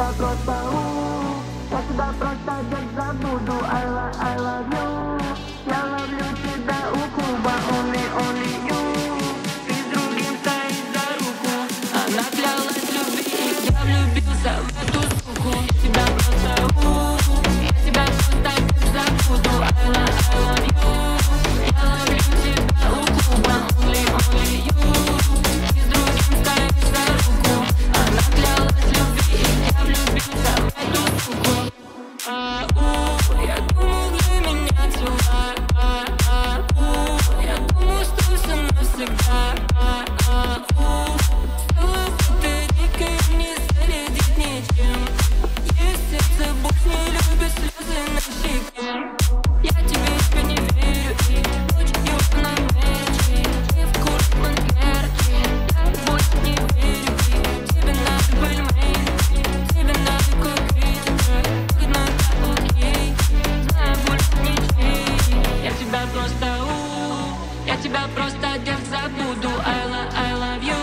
Tidak kau tahu, saya sudah praktek dan sabu doa. I love you, I love you, tidak ukuba only you. Изрубим стоит за руку, она клялась любви, я влюбился в эту суку. Я тебя просто у, я тебя просто забуду. I love you, I love you, тебя ukuba only you. Изрубим стоит за руку, она клялась любви, я влюбился в эту суку. Я думал, для меня тела, я думал, что со мной всегда, чтобы ты никак не зарядить ничем. Есть сердце, больше не любит слезы на щеке. Я тебе еще не верю, и ночью на мече, и в курс манерки. Я больше не верю, и тебе надо бальмейки, тебе надо кукритика. Я тебя просто у, я тебя просто где забуду. I love you,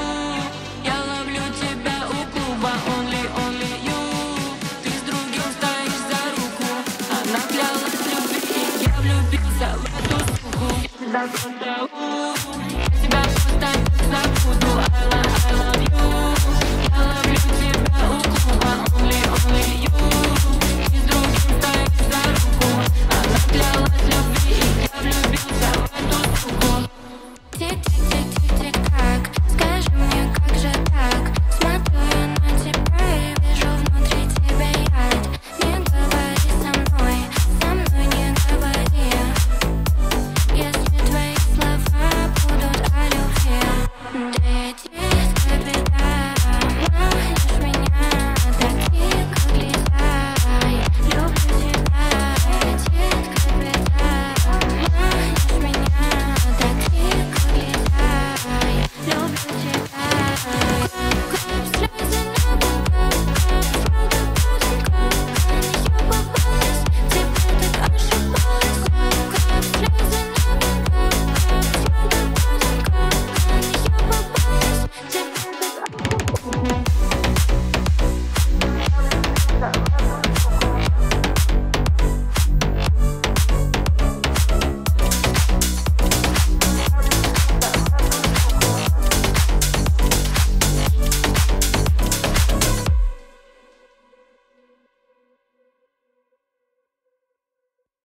я ловлю тебя у клуба. Only you, ты с другим стоишь за руку. Она клялась любви, я влюбился в эту суку. Я тебя просто у, я тебя просто где забуду. I love you.